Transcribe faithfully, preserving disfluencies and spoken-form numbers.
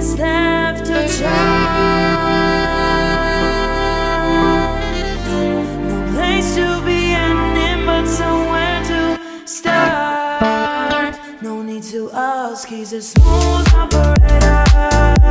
is left to try. No place to be ending, but somewhere to start. No need to ask, he's a smooth operator.